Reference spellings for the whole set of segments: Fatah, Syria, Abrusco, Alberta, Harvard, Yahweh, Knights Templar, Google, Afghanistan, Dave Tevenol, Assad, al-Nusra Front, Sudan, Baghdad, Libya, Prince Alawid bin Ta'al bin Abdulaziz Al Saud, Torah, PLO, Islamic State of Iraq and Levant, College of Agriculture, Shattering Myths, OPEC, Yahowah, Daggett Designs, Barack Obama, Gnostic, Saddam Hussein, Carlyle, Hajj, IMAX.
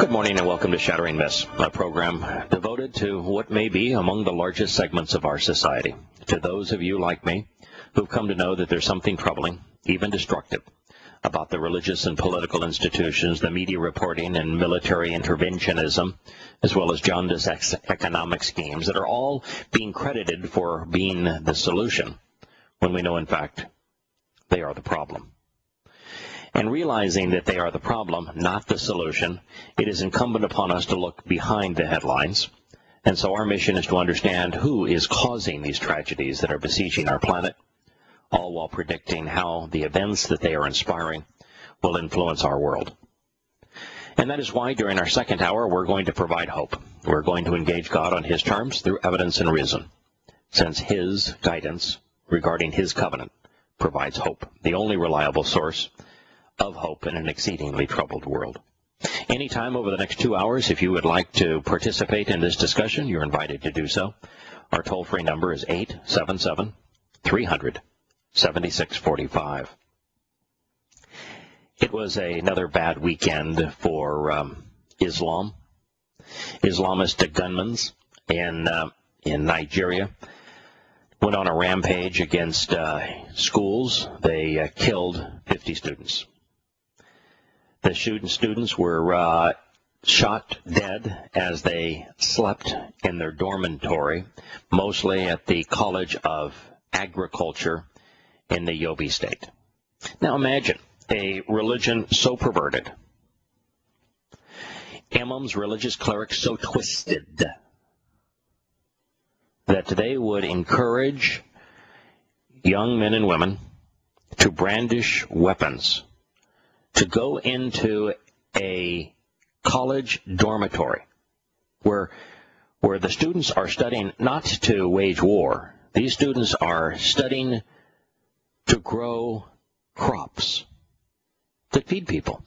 Good morning and welcome to Shattering Myths, a program devoted to what may be among the largest segments of our society. To those of you like me who've come to know that there's something troubling, even destructive, about the religious and political institutions, the media reporting and military interventionism, as well as jaundiced economic schemes that are all being credited for being the solution, when we know, in fact, they are the problem. And realizing that they are the problem, not the solution, it is incumbent upon us to look behind the headlines. And so our mission is to understand who is causing these tragedies that are besieging our planet, all while predicting how the events that they are inspiring will influence our world. And that is why during our second hour, we're going to provide hope. We're going to engage God on His terms through evidence and reason, since His guidance regarding His covenant provides hope, the only reliable source of hope in an exceedingly troubled world. Anytime over the next 2 hours, if you would like to participate in this discussion, you're invited to do so. Our toll-free number is 877-300-7645. It was another bad weekend for Islamist gunmen in Nigeria. Went on a rampage against schools. They killed 50 students. The students were shot dead as they slept in their dormitory, mostly at the College of Agriculture in the Yobe State. Now imagine a religion so perverted, imams, religious clerics so twisted, that they would encourage young men and women to brandish weapons, to go into a college dormitory where the students are studying not to wage war. These students are studying to grow crops that feed people.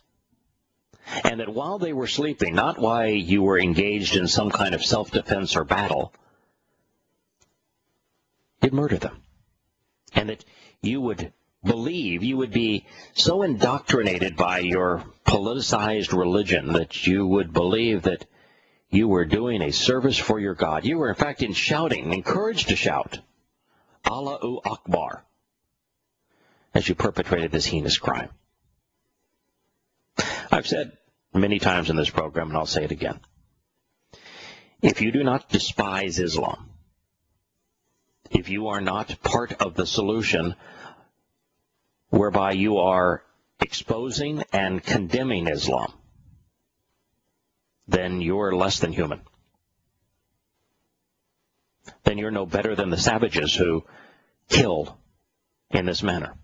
And that while they were sleeping, not while you were engaged in some kind of self-defense or battle, you'd murder them. And that you would believe, you would be so indoctrinated by your politicized religion that you would believe that you were doing a service for your God. You were, in fact, encouraged to shout, Allahu Akbar, as you perpetrated this heinous crime. I've said many times in this program, and I'll say it again, if you do not despise Islam, if you are not part of the solution whereby you are exposing and condemning Islam, then you're less than human. Then you're no better than the savages who killed in this manner.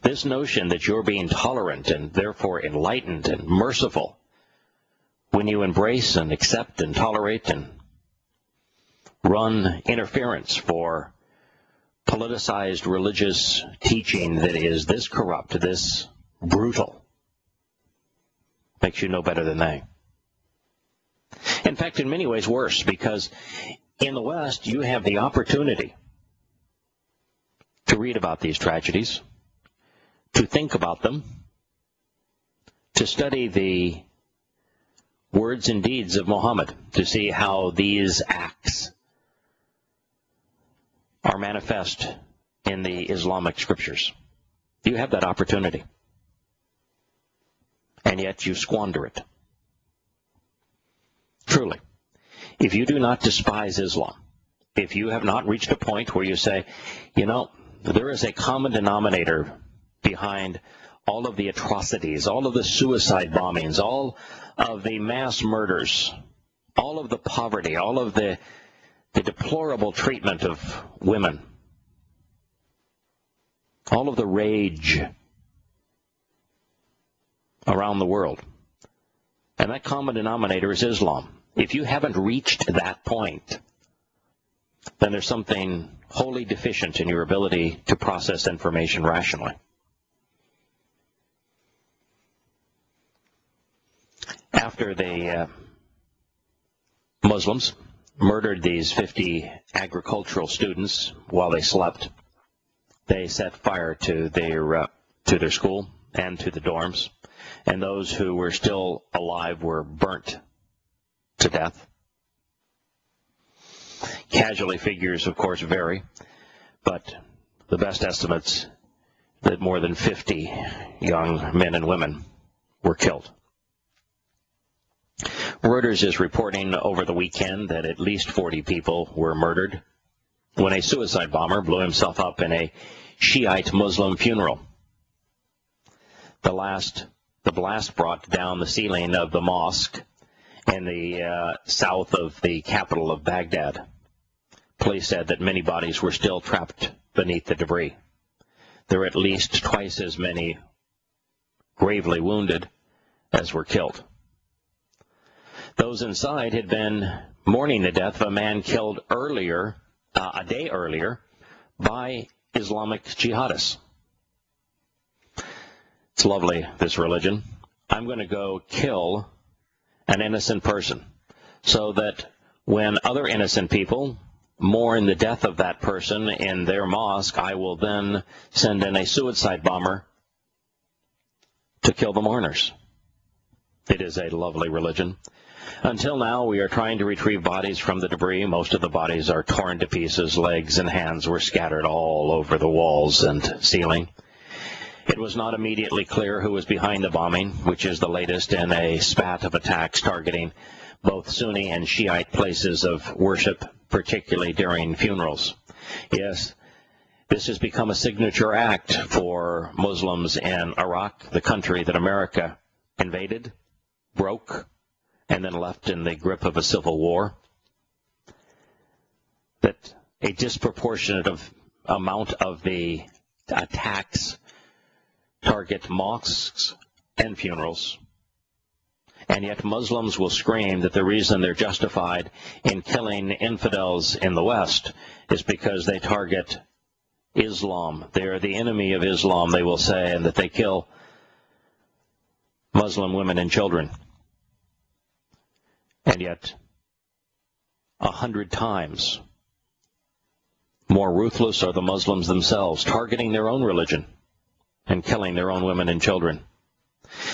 This notion that you're being tolerant and therefore enlightened and merciful when you embrace and accept and tolerate and run interference for politicized religious teaching that is this corrupt, this brutal, makes you no better than they. In fact, in many ways worse, because in the West, you have the opportunity to read about these tragedies, to think about them, to study the words and deeds of Muhammad, to see how these acts are manifest in the Islamic scriptures. You have that opportunity, and yet you squander it. Truly, if you do not despise Islam, if you have not reached a point where you say, you know, there is a common denominator behind all of the atrocities, all of the suicide bombings, all of the mass murders, all of the poverty, all of the deplorable treatment of women, all of the rage around the world. And that common denominator is Islam. If you haven't reached that point, then there's something wholly deficient in your ability to process information rationally. After the Muslims murdered these 50 agricultural students while they slept, they set fire to their school and to the dorms. and those who were still alive were burnt to death. Casualty figures, of course, vary, but the best estimates that more than 50 young men and women were killed. Reuters is reporting over the weekend that at least 40 people were murdered when a suicide bomber blew himself up in a Shiite Muslim funeral. The blast brought down the ceiling of the mosque in the south of the capital of Baghdad. Police said that many bodies were still trapped beneath the debris. There were at least twice as many gravely wounded as were killed. Those inside had been mourning the death of a man killed earlier, a day earlier, by Islamic jihadists. It's lovely, this religion. I'm going to go kill an innocent person so that when other innocent people mourn the death of that person in their mosque, I will then send in a suicide bomber to kill the mourners. It is a lovely religion. Until now, we are trying to retrieve bodies from the debris. Most of the bodies are torn to pieces. Legs and hands were scattered all over the walls and ceiling. It was not immediately clear who was behind the bombing, which is the latest in a spat of attacks targeting both Sunni and Shiite places of worship, particularly during funerals. Yes, this has become a signature act for Muslims in Iraq, the country that America invaded, broke, and then left in the grip of a civil war, that a disproportionate amount of the attacks target mosques and funerals. And yet Muslims will scream that the reason they're justified in killing infidels in the West is because they target Islam. They're the enemy of Islam, they will say, and that they kill Muslim women and children. And yet, 100 times more ruthless are the Muslims themselves, targeting their own religion and killing their own women and children.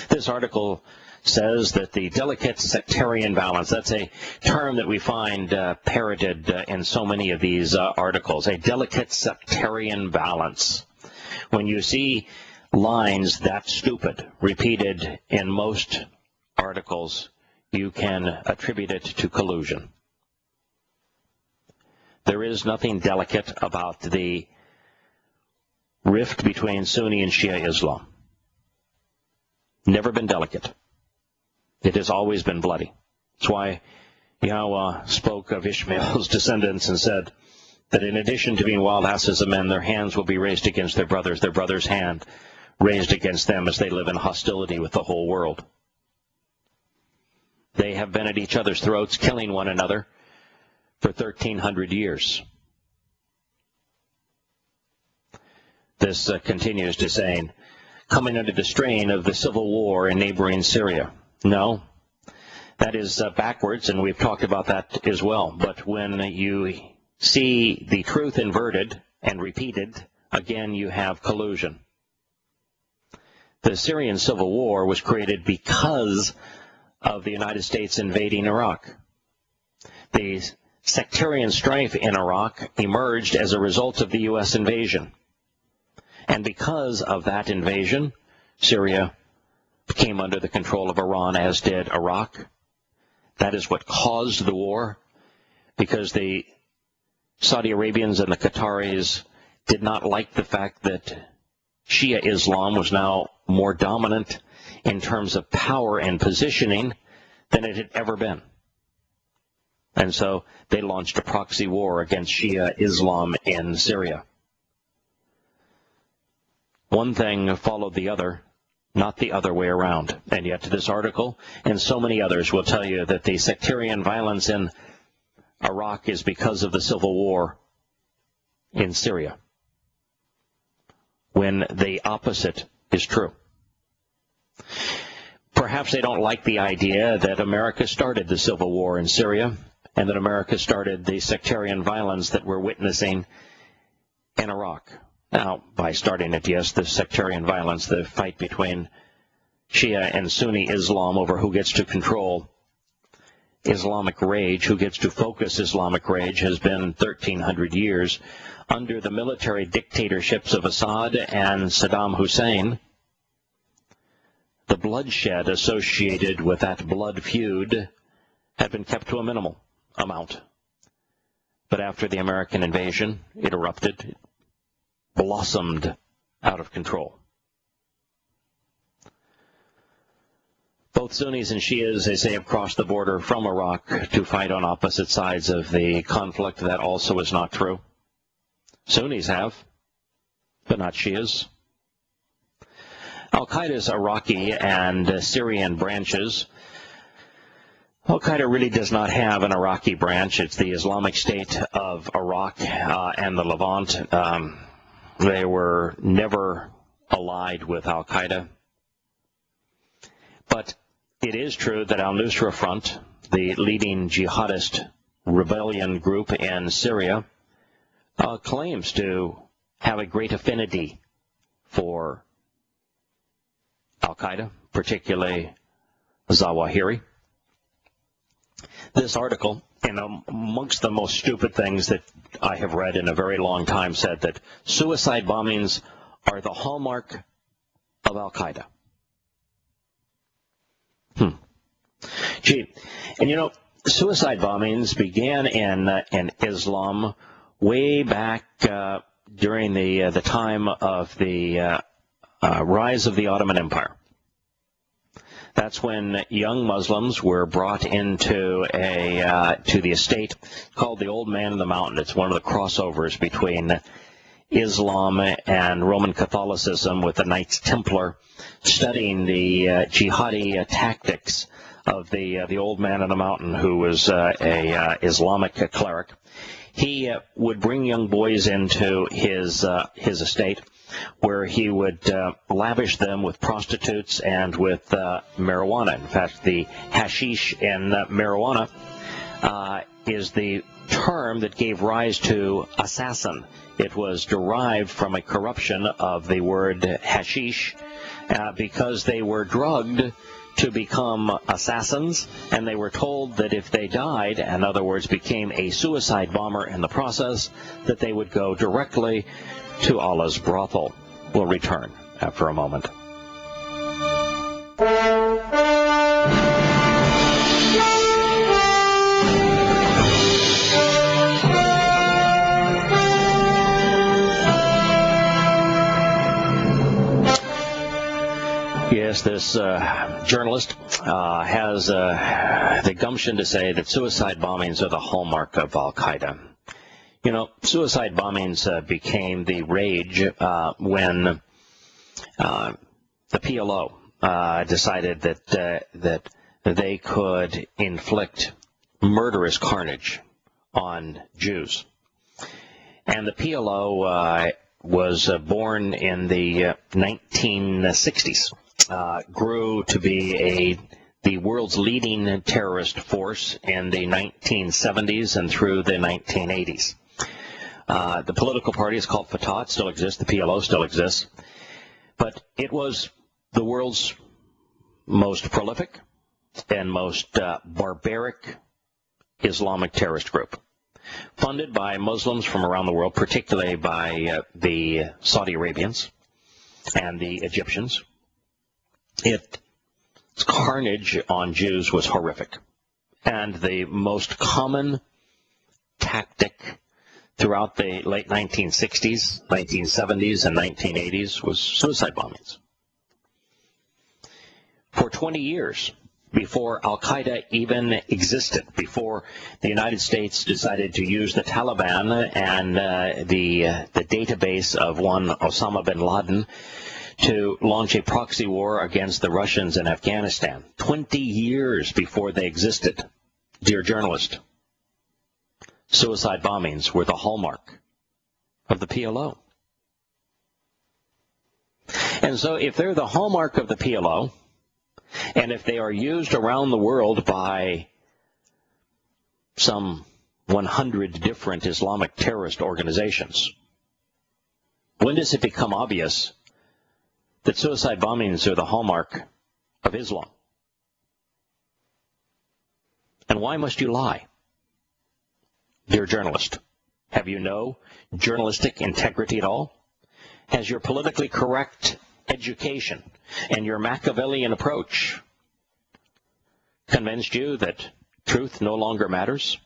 This article says that the delicate sectarian balance, that's a term that we find parroted in so many of these articles, a delicate sectarian balance. When you see lines that stupid repeated in most articles, you can attribute it to collusion. There is nothing delicate about the rift between Sunni and Shia Islam. Never been delicate. It has always been bloody. That's why Yahowah spoke of Ishmael's descendants and said that in addition to being wild asses of men, their hands will be raised against their brother's hand raised against them as they live in hostility with the whole world. They have been at each other's throats, killing one another for 1,300 years. This continues to saying, coming under the strain of the civil war in neighboring Syria. No, that is backwards, and we've talked about that as well. But when you see the truth inverted and repeated, again you have collusion. The Syrian civil war was created because of the United States invading Iraq. The sectarian strife in Iraq emerged as a result of the U.S. invasion. And because of that invasion, Syria came under the control of Iran, as did Iraq. That is what caused the war, because the Saudi Arabians and the Qataris did not like the fact that Shia Islam was now more dominant in terms of power and positioning than it had ever been. And so they launched a proxy war against Shia Islam in Syria. One thing followed the other, not the other way around. And yet this article and so many others will tell you that the sectarian violence in Iraq is because of the civil war in Syria, when the opposite is true. Perhaps they don't like the idea that America started the civil war in Syria and that America started the sectarian violence that we're witnessing in Iraq. Now, by starting it, yes, the sectarian violence, the fight between Shia and Sunni Islam over who gets to control Islamic rage, who gets to focus Islamic rage, has been 1,300 years. Under the military dictatorships of Assad and Saddam Hussein, the bloodshed associated with that blood feud had been kept to a minimal amount. But after the American invasion, it erupted, it blossomed out of control. Both Sunnis and Shias, they say, have crossed the border from Iraq to fight on opposite sides of the conflict. That also is not true. Sunnis have, but not Shias. Al-Qaeda's Iraqi and Syrian branches. Al-Qaeda really does not have an Iraqi branch. It's the Islamic State of Iraq and the Levant. They were never allied with Al-Qaeda. But it is true that al-Nusra Front, the leading jihadist rebellion group in Syria, claims to have a great affinity for al-Qaeda, particularly Zawahiri. This article, and amongst the most stupid things that I have read in a very long time, said that suicide bombings are the hallmark of al-Qaeda. Gee, and you know, suicide bombings began in Islam way back during the time of the rise of the Ottoman Empire. That's when young Muslims were brought into a to the estate called the Old Man in the Mountain. It's one of the crossovers between Islam and Roman Catholicism, with the Knights Templar studying the jihadi tactics of the Old Man in the Mountain, who was a Islamic cleric. He would bring young boys into his estate, where he would lavish them with prostitutes and with marijuana. In fact, the hashish and marijuana is the term that gave rise to assassin. It was derived from a corruption of the word hashish, because they were drugged to become assassins, and they were told that if they died, in other words, became a suicide bomber in the process, that they would go directly to Allah's brothel. We'll return after a moment. Yes, this journalist has the gumption to say that suicide bombings are the hallmark of al-Qaeda. You know, suicide bombings became the rage when the PLO decided that they could inflict murderous carnage on Jews. And the PLO was born in the 1960s. Grew to be the world's leading terrorist force in the 1970s and through the 1980s. The political party is called Fatah. It still exists. The PLO still exists. But it was the world's most prolific and most barbaric Islamic terrorist group, funded by Muslims from around the world, particularly by the Saudi Arabians and the Egyptians. Its carnage on Jews was horrific, and the most common tactic throughout the late 1960s, 1970s, and 1980s was suicide bombings. For 20 years, before al-Qaeda even existed, before the United States decided to use the Taliban and the database of one Osama bin Laden to launch a proxy war against the Russians in Afghanistan. 20 years before they existed, dear journalist, suicide bombings were the hallmark of the PLO. And so if they're the hallmark of the PLO, and if they are used around the world by some 100 different Islamic terrorist organizations, when does it become obvious that suicide bombings are the hallmark of Islam. And why must you lie? Dear journalist, have you no journalistic integrity at all? Has your politically correct education and your Machiavellian approach convinced you that truth no longer matters?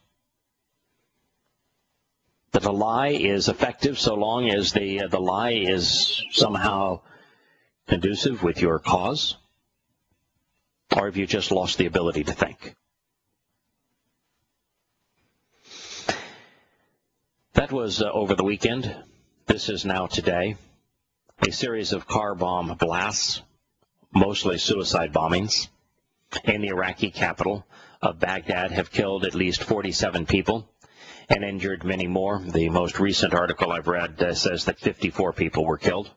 That a lie is effective so long as the lie is somehow conducive with your cause? Or have you just lost the ability to think? That was over the weekend. This is Now Today. A series of car bomb blasts, mostly suicide bombings, in the Iraqi capital of Baghdad have killed at least 47 people and injured many more. The most recent article I've read says that 54 people were killed.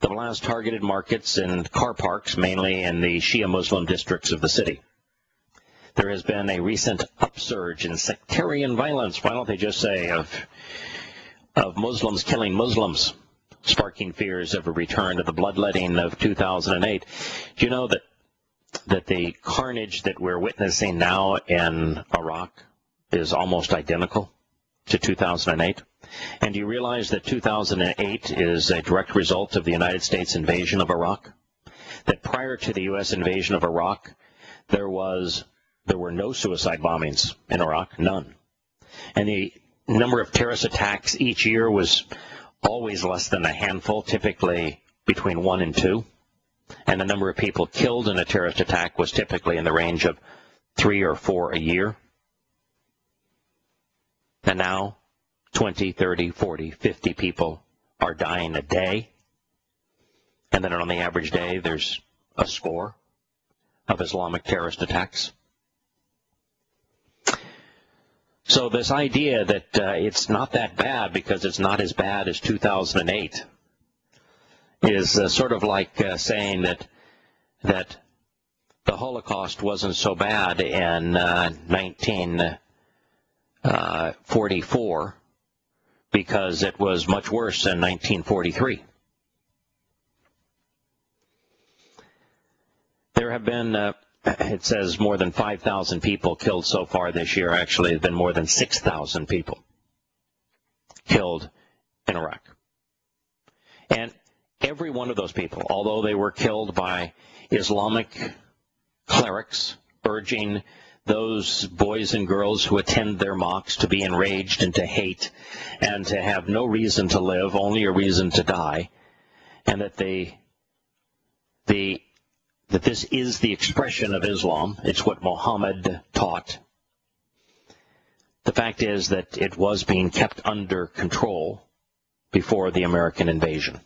The blast targeted markets and car parks, mainly in the Shia Muslim districts of the city. There has been a recent upsurge in sectarian violence. Why don't they just say of Muslims killing Muslims, sparking fears of a return to the bloodletting of 2008. Do you know that the carnage that we're witnessing now in Iraq is almost identical to 2008? And do you realize that 2008 is a direct result of the United States invasion of Iraq? That prior to the U.S. invasion of Iraq, there were no suicide bombings in Iraq, none. And the number of terrorist attacks each year was always less than a handful, typically between 1 and 2. And the number of people killed in a terrorist attack was typically in the range of 3 or 4 a year. And now 20, 30, 40, 50 people are dying a day. And then on the average day, there's a score of Islamic terrorist attacks. So this idea that it's not that bad because it's not as bad as 2008 is sort of like saying that the Holocaust wasn't so bad in 1944 because it was much worse in 1943. There have been, it says, more than 5,000 people killed so far this year. Actually, there have been more than 6,000 people killed in Iraq. And every one of those people, although they were killed by Islamic clerics urging those boys and girls who attend their mosques to be enraged and to hate and to have no reason to live, only a reason to die, and that that this is the expression of Islam, it's what Muhammad taught. The fact is that it was being kept under control before the American invasion.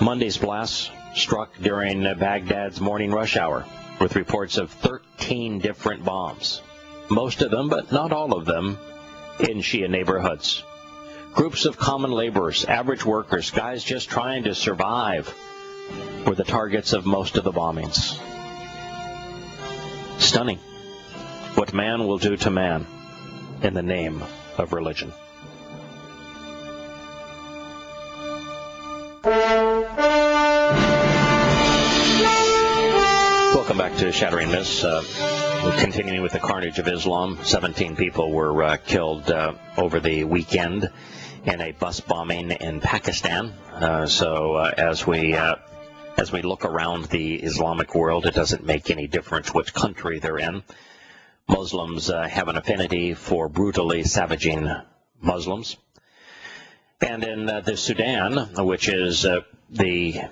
Monday's blast struck during Baghdad's morning rush hour with reports of 13 different bombs, most of them, but not all of them, in Shia neighborhoods. Groups of common laborers, average workers, guys just trying to survive, were the targets of most of the bombings. Stunning what man will do to man in the name of religion. Welcome back to Shattering Myths. Continuing with the carnage of Islam, 17 people were killed over the weekend in a bus bombing in Pakistan. As we look around the Islamic world, it doesn't make any difference which country they're in. Muslims have an affinity for brutally savaging Muslims. And in the Sudan, which is the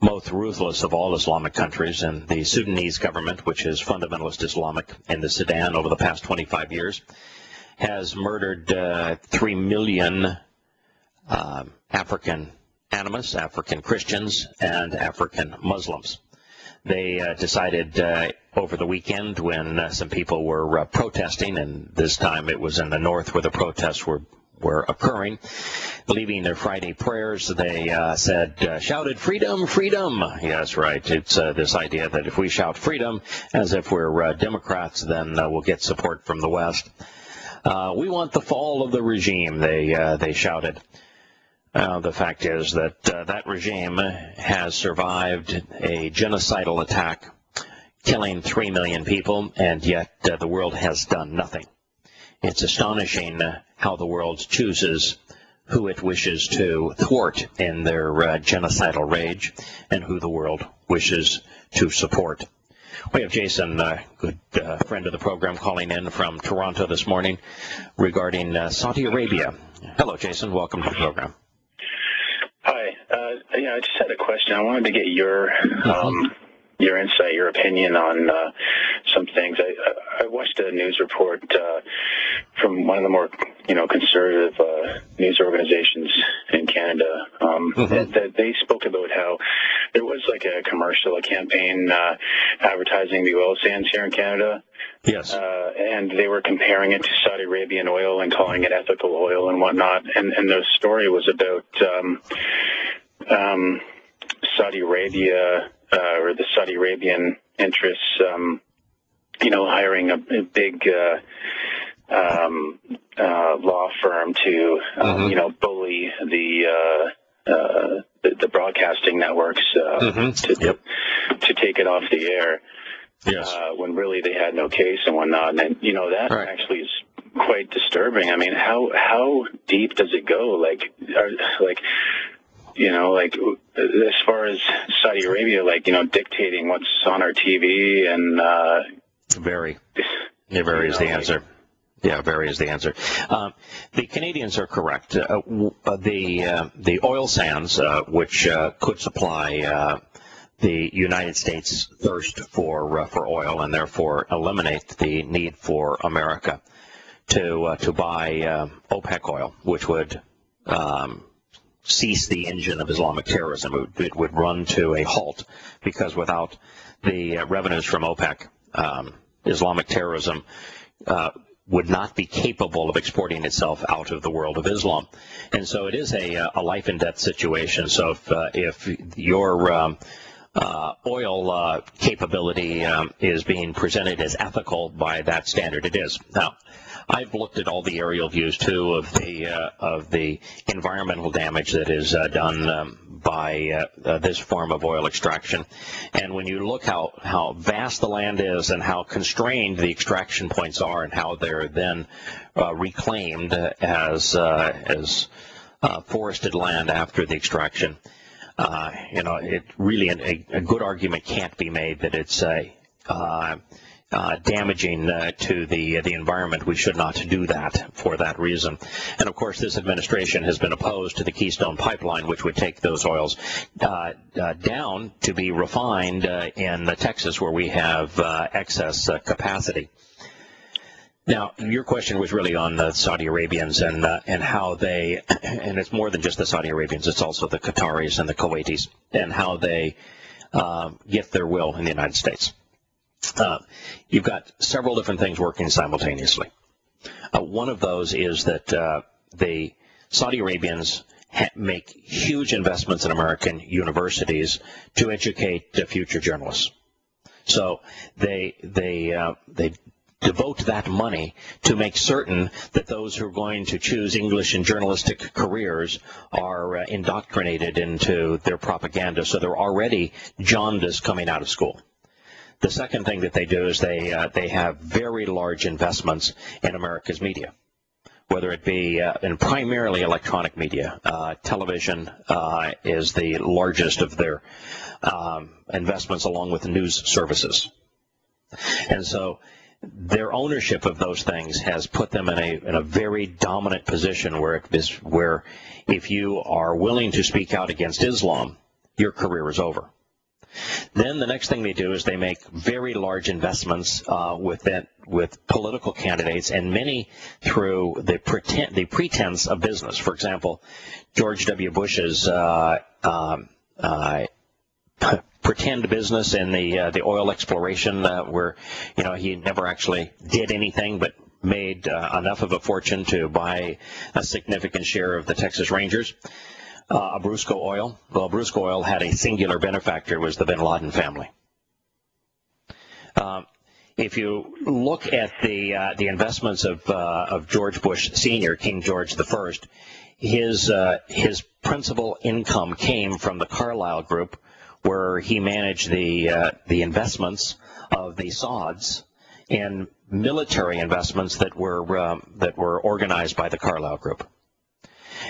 most ruthless of all Islamic countries, and the Sudanese government, which is fundamentalist Islamic in the Sudan over the past 25 years, has murdered 3 million African animists, African Christians, and African Muslims. They decided over the weekend when some people were protesting, and this time it was in the north where the protests were occurring, leaving their Friday prayers, they shouted, "Freedom, freedom!" Yes, right. It's this idea that if we shout freedom as if we're Democrats, then we'll get support from the West. We want the fall of the regime, they shouted. The fact is that that regime has survived a genocidal attack, killing 3 million people, and yet the world has done nothing. It's astonishing how the world chooses who it wishes to thwart in their genocidal rage and who the world wishes to support. We have Jason, a good friend of the program, calling in from Toronto this morning regarding Saudi Arabia. Hello, Jason. Welcome to the program. Hi. I just had a question. I wanted to get your insight, your opinion on some things. I watched a news report from one of the more, conservative news organizations in Canada. That they spoke about how there was like a commercial, a campaign advertising the oil sands here in Canada. Yes. And they were comparing it to Saudi Arabian oil and calling it ethical oil and whatnot. And the story was about Saudi Arabia or the Saudi Arabian interests, hiring a big law firm to, bully the broadcasting networks to take it off the air. Yes. When really they had no case and whatnot, and that right. Actually is quite disturbing. I mean, how deep does it go? As far as Saudi Arabia, dictating what's on our TV and varies the answer. The Canadians are correct. The oil sands, which could supply the United States' thirst for oil, and therefore eliminate the need for America to buy OPEC oil, which would cease the engine of Islamic terrorism. It would run to a halt, because without the revenues from OPEC, Islamic terrorism would not be capable of exporting itself out of the world of Islam. And so it is a life and death situation. So if your oil capability is being presented as ethical by that standard, it is. Now, I've looked at all the aerial views too of the environmental damage that is done by this form of oil extraction, and when you look how vast the land is and how constrained the extraction points are and how they're then reclaimed as forested land after the extraction, it really a good argument can't be made that it's damaging to the environment. We should not do that for that reason. And of course, this administration has been opposed to the Keystone Pipeline, which would take those oils down to be refined in Texas, where we have excess capacity. Now, your question was really on the Saudi Arabians and how they, and it's more than just the Saudi Arabians, it's also the Qataris and the Kuwaitis, and how they get their will in the United States. You've got several different things working simultaneously. One of those is that the Saudi Arabians make huge investments in American universities to educate future journalists. So they devote that money to make certain that those who are going to choose English and journalistic careers are indoctrinated into their propaganda. So they're already jaundiced coming out of school. The second thing that they do is they have very large investments in America's media, whether it be in primarily electronic media. Television is the largest of their investments, along with news services. And so their ownership of those things has put them in a very dominant position where if you are willing to speak out against Islam, your career is over. Then the next thing they do is they make very large investments with political candidates, and many through the pretense of business. For example, George W. Bush's pretend business in the oil exploration, where he never actually did anything but made enough of a fortune to buy a significant share of the Texas Rangers. Abrusco oil. Well, Abrusco oil had a singular benefactor. It was the bin Laden family. If you look at the investments of George Bush Sr., King George I, his principal income came from the Carlyle Group, where he managed the investments of the Sauds in military investments that were organized by the Carlyle Group.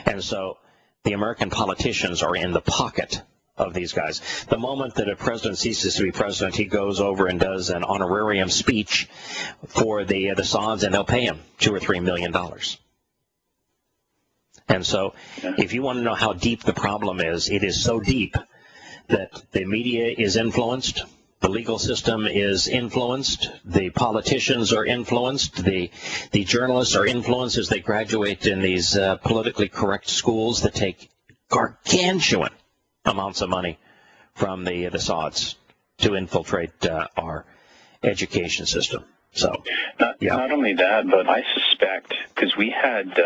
And so the American politicians are in the pocket of these guys. The moment that a president ceases to be president, he goes over and does an honorarium speech for the Sauds, and they'll pay him $2 or $3 million. And so if you want to know how deep the problem is, it is so deep that the media is influenced, the legal system is influenced, the politicians are influenced, the journalists are influenced as they graduate in these politically correct schools that take gargantuan amounts of money from the Sauds to infiltrate our education system. So, not only that, but I suspect, because we had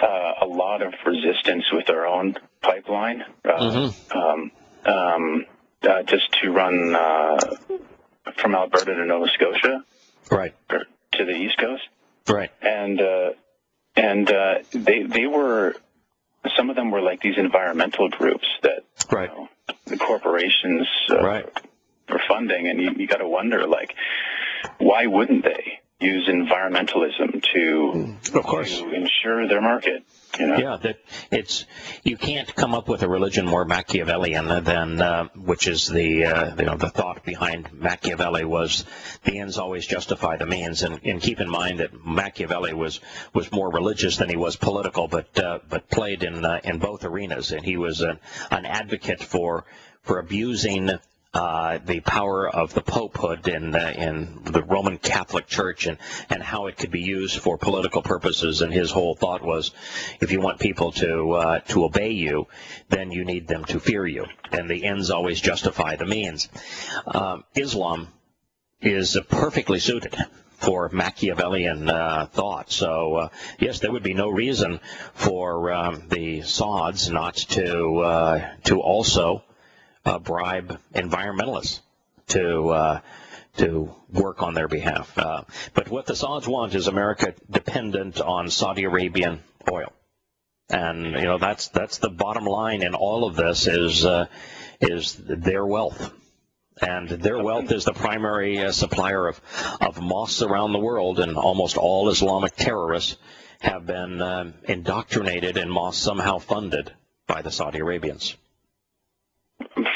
a lot of resistance with our own pipeline, just to run from Alberta to Nova Scotia, right, or to the East Coast, right, and they were. Some of them were like these environmental groups that right. You know, the corporations right. were funding, and you got to wonder, like, why wouldn't they use environmentalism to, of course, to ensure their market? You know? Yeah, that it's you can't come up with a religion more Machiavellian than which is the thought behind Machiavelli was the ends always justify the means, and keep in mind that Machiavelli was more religious than he was political, but played in both arenas, and he was an advocate for abusing the power of the popehood in the Roman Catholic Church and how it could be used for political purposes. And his whole thought was, if you want people to obey you, then you need them to fear you. And the ends always justify the means. Islam is perfectly suited for Machiavellian thought. So, yes, there would be no reason for the Sauds not to also bribe environmentalists to work on their behalf. But what the Sauds want is America dependent on Saudi Arabian oil, and you know that's the bottom line in all of this is their wealth, and their wealth is the primary supplier of mosques around the world, and almost all Islamic terrorists have been indoctrinated in mosques somehow funded by the Saudi Arabians.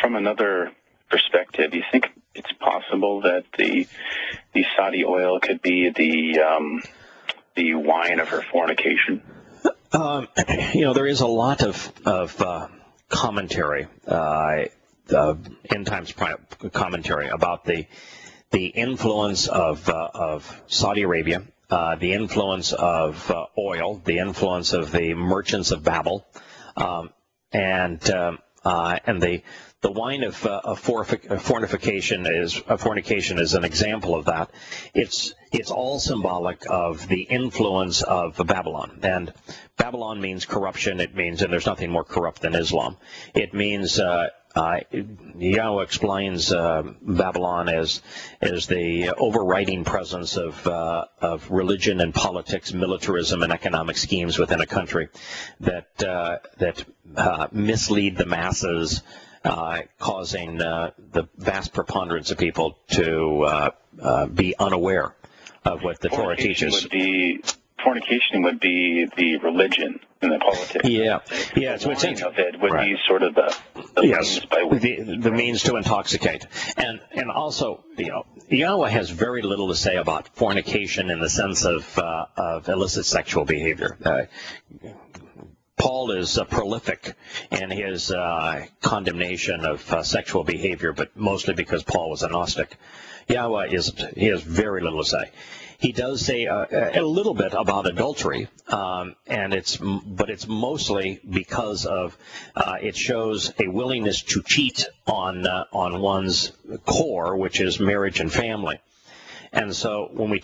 From another perspective, you think it's possible that the Saudi oil could be the wine of her fornication? You know, there is a lot of commentary, end times commentary about the influence of Saudi Arabia, the influence of oil, the influence of the merchants of Babel, and the wine of fornication is an example of that. It's all symbolic of the influence of Babylon, and Babylon means corruption. It means, and there's nothing more corrupt than Islam. It means Yahowah explains Babylon as the overriding presence of religion and politics, militarism and economic schemes within a country that mislead the masses, causing the vast preponderance of people to be unaware of what the Torah teaches. Fornication would be the religion and the politics. Yeah, yeah. So it's interesting. It would right. be sort of the yes, means by which the means to intoxicate, and also, you know, Yahweh has very little to say about fornication in the sense of illicit sexual behavior. Paul is prolific in his condemnation of sexual behavior, but mostly because Paul was a Gnostic. Yahweh has very little to say. He does say a little bit about adultery, but it's mostly because of it shows a willingness to cheat on one's core, which is marriage and family. And so when we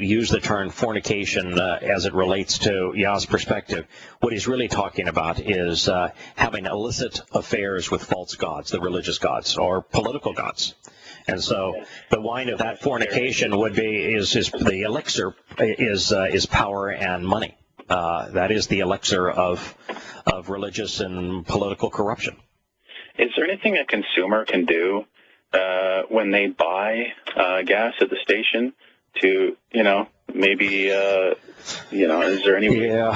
use the term fornication as it relates to Yah's perspective, what he's really talking about is having illicit affairs with false gods, the religious gods or political gods. And so the wine of that fornication would be is the elixir is power and money. That is the elixir of of religious and political corruption. Is there anything a consumer can do when they buy gas at the station to, maybe, is there any way to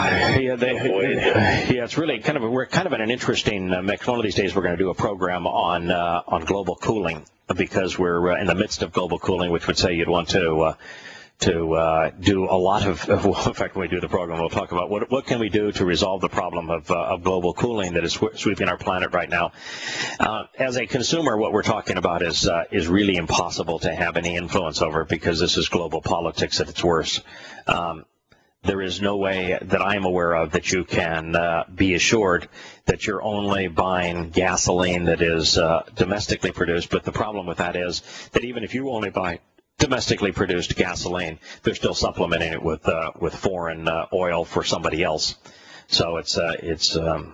avoid it? Yeah, it's really we're in an interesting mix. One of these days we're going to do a program on global cooling, because we're in the midst of global cooling, which would say you'd want to do a lot of well, in fact, when we do the program, we'll talk about what can we do to resolve the problem of global cooling that is sweeping our planet right now. As a consumer, what we're talking about is really impossible to have any influence over, because this is global politics at its worst. There is no way that I am aware of that you can be assured that you're only buying gasoline that is domestically produced. But the problem with that is that even if you only buy domestically produced gasoline, they're still supplementing it with foreign oil for somebody else. So the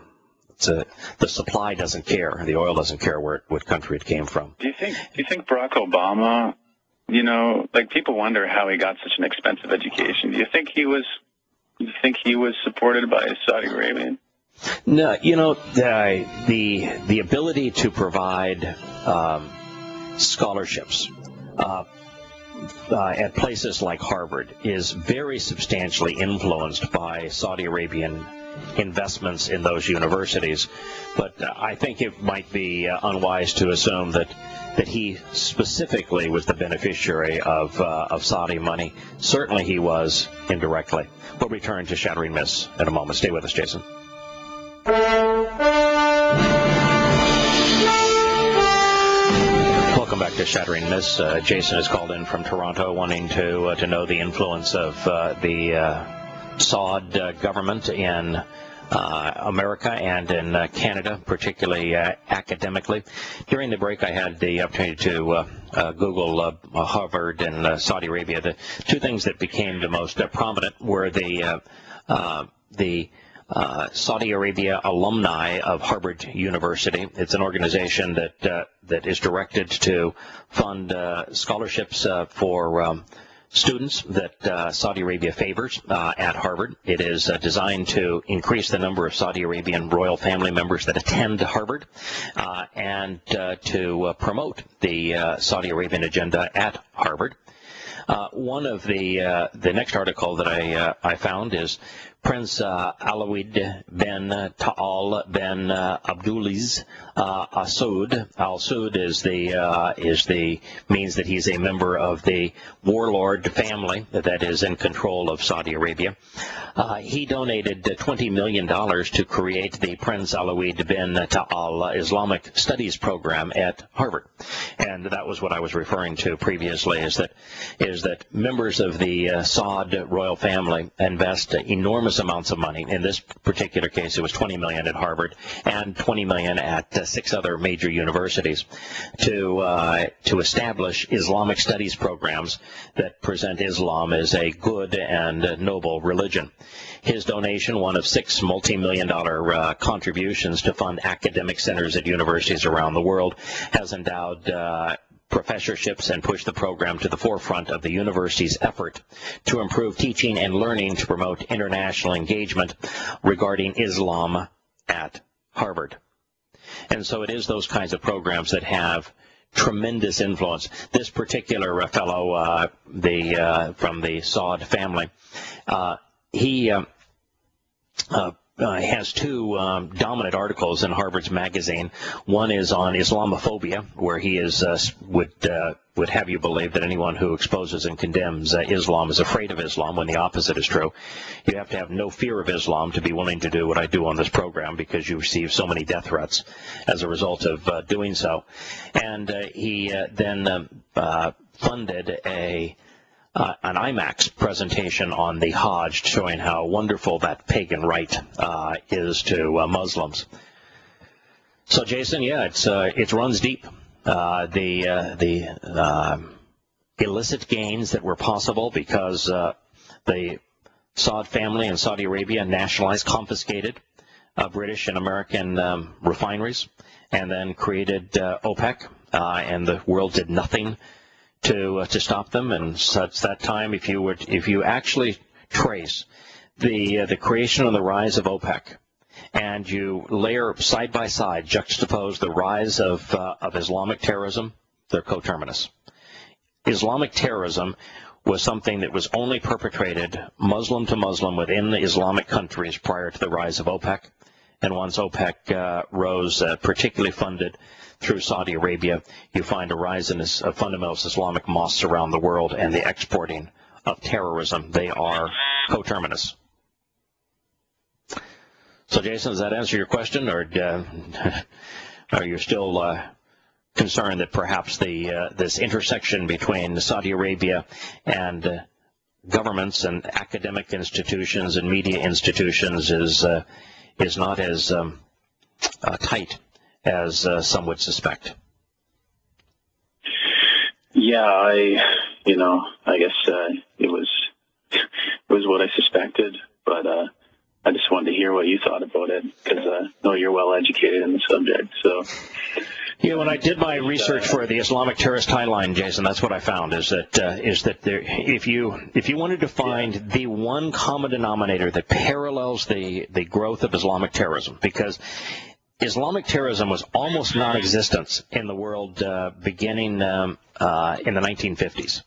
supply doesn't care. The oil doesn't care what country it came from. Do you think Barack Obama, people wonder how he got such an expensive education. Do you think he was supported by a Saudi Arabian? No, the ability to provide scholarships at places like Harvard is very substantially influenced by Saudi Arabian investments in those universities. But I think it might be unwise to assume that he specifically was the beneficiary of Saudi money. Certainly he was indirectly. We'll return to Shattering Myths in a moment. Stay with us, Jason. Welcome back to Shattering Myths. Jason has called in from Toronto wanting to know the influence of the Saud government in America and in Canada, particularly academically. During the break, I had the opportunity to Google Harvard and Saudi Arabia. The two things that became the most prominent were the Saudi Arabia alumni of Harvard University. It's an organization that is directed to fund scholarships for students that Saudi Arabia favors at Harvard. It is designed to increase the number of Saudi Arabian royal family members that attend Harvard and to promote the Saudi Arabian agenda at Harvard. One of the next article that I found is Prince Alawid bin Ta'al bin Abdulaziz Al Saud. Al Saud means that he's a member of the warlord family that is in control of Saudi Arabia. He donated $20 million to create the Prince Alawid bin Ta'al Islamic Studies program at Harvard, and that was what I was referring to previously. Is that members of the Saud royal family invest enormous amounts of money. In this particular case, it was $20 million at Harvard and $20 million at 6 other major universities to establish Islamic studies programs that present Islam as a good and noble religion. His donation, one of 6 multi-million-dollar contributions to fund academic centers at universities around the world, has endowed professorships and push the program to the forefront of the university's effort to improve teaching and learning to promote international engagement regarding Islam at Harvard. And so it is those kinds of programs that have tremendous influence. This particular fellow from the Saud family, he has 2 dominant articles in Harvard's magazine. One is on Islamophobia, where he is would have you believe that anyone who exposes and condemns Islam is afraid of Islam, when the opposite is true. You have to have no fear of Islam to be willing to do what I do on this program, because you receive so many death threats as a result of doing so. And he then funded an IMAX presentation on the Hajj, showing how wonderful that pagan rite is to Muslims. So, Jason, it runs deep. The illicit gains that were possible because the Saud family in Saudi Arabia nationalized, confiscated British and American refineries, and then created OPEC, and the world did nothing to stop them. And since that time, if you actually trace the creation and the rise of OPEC and you layer side by side, juxtapose the rise of Islamic terrorism, they're coterminous. Islamic terrorism was something that was only perpetrated Muslim to Muslim within the Islamic countries prior to the rise of OPEC. And once OPEC rose, particularly funded through Saudi Arabia, you find a rise in fundamentalist Islamic mosques around the world and the exporting of terrorism. They are coterminous. So, Jason, does that answer your question, or are you still concerned that perhaps this intersection between Saudi Arabia and governments and academic institutions and media institutions is not as tight as some would suspect? Yeah, I guess it was what I suspected, but I just wanted to hear what you thought about it, because I know you're well educated in the subject. So, yeah, when I did my research for the Islamic terrorist timeline, Jason, that's what I found: is that there, if you wanted to find the one common denominator that parallels the growth of Islamic terrorism, because Islamic terrorism was almost non-existent in the world beginning in the 1950s.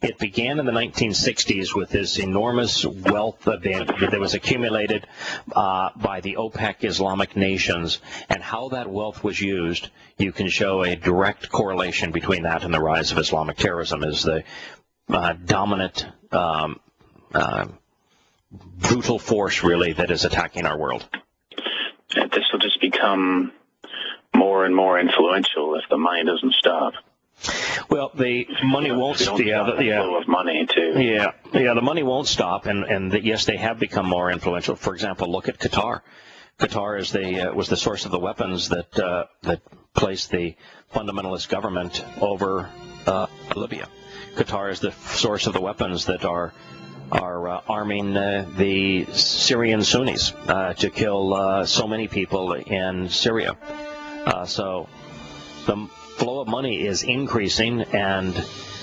It began in the 1960s with this enormous wealth that was accumulated by the OPEC Islamic nations, and how that wealth was used. You can show a direct correlation between that and the rise of Islamic terrorism as the dominant brutal force, really, that is attacking our world. This will just become more and more influential if the money doesn't stop. Well, the money won't stop. The money won't stop, and yes, they have become more influential. For example, look at Qatar. Qatar is was the source of the weapons that placed the fundamentalist government over Libya. Qatar is the source of the weapons that are arming the Syrian Sunnis to kill so many people in Syria. So the flow of money is increasing, and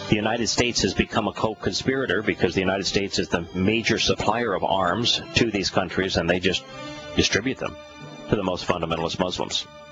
the United States has become a co-conspirator, because the United States is the major supplier of arms to these countries, and they just distribute them to the most fundamentalist Muslims.